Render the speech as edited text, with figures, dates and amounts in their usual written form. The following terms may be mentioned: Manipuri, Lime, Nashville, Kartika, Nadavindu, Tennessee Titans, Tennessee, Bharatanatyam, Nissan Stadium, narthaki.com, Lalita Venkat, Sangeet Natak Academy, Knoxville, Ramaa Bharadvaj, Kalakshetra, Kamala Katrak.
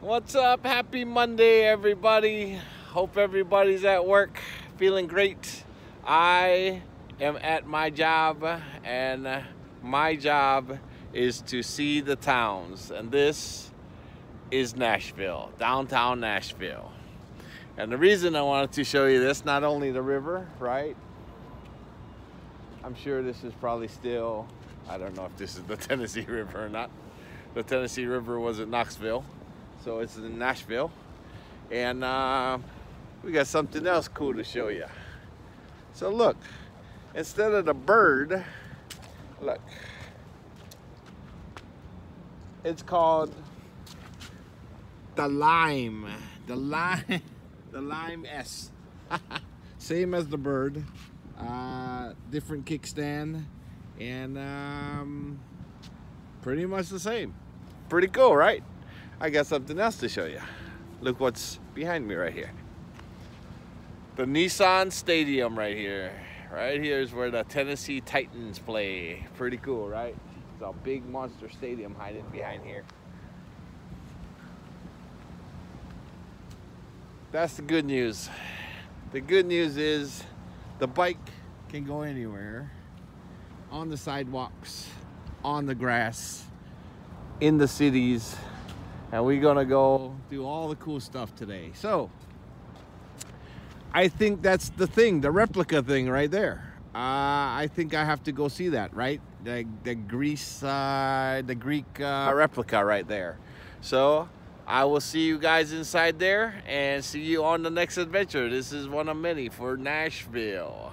What's up? Happy Monday, everybody. Hope everybody's at work feeling great. I am at my job, and my job is to see the towns, and this is Nashville, downtown Nashville. And the reason I wanted to show you this, not only the river, right? I'm sure this is probably still, I don't know if this is the Tennessee River or not. The Tennessee River was at Knoxville, so it's in Nashville. And we got something else cool to show you. So look, instead of the bird, look, it's called the Lime. The Lime S. Same as the bird, different kickstand, and pretty much the same. Pretty cool, right? I got something else to show you. Look what's behind me right here. The Nissan Stadium right here. Right here is where the Tennessee Titans play. Pretty cool, right? It's a big monster stadium hiding behind here. That's the good news. The good news is the bike can go anywhere, on the sidewalks, on the grass, in the cities, and we're gonna go do all the cool stuff today. So I think that's the thing, the replica thing right there. I think I have to go see that, right? The Greek replica right there. So I will see you guys inside there and see you on the next adventure. This is one of many for Nashville.